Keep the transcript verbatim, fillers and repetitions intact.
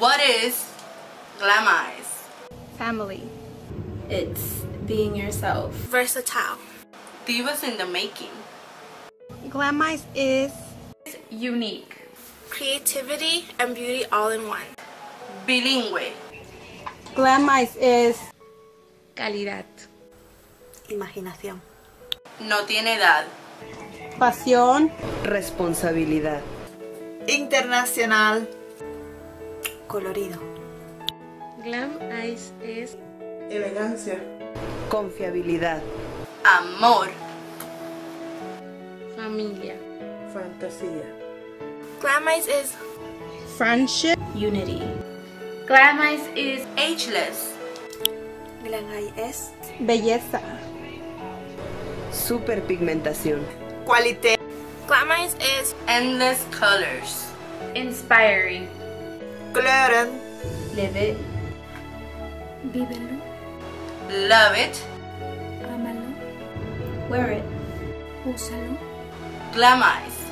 What is Glameyez? Family. It's being yourself. Versatile. Divas in the making. Glameyez is unique. Creativity and beauty all in one. Bilingue. Glameyez is calidad. Imaginación. No tiene edad. Pasión. Responsabilidad. Internacional. Colorido. Glameyez es elegancia, confiabilidad, amor, familia, fantasía. Glameyez is friendship, unity. Glameyez is ageless. Glameyez es belleza, superpigmentación, cualité. Glameyez is endless colors, inspiring. Kleuren. Live it. Vívelo. Love it. Amalo. Wear it. Úsalo. Glameyez.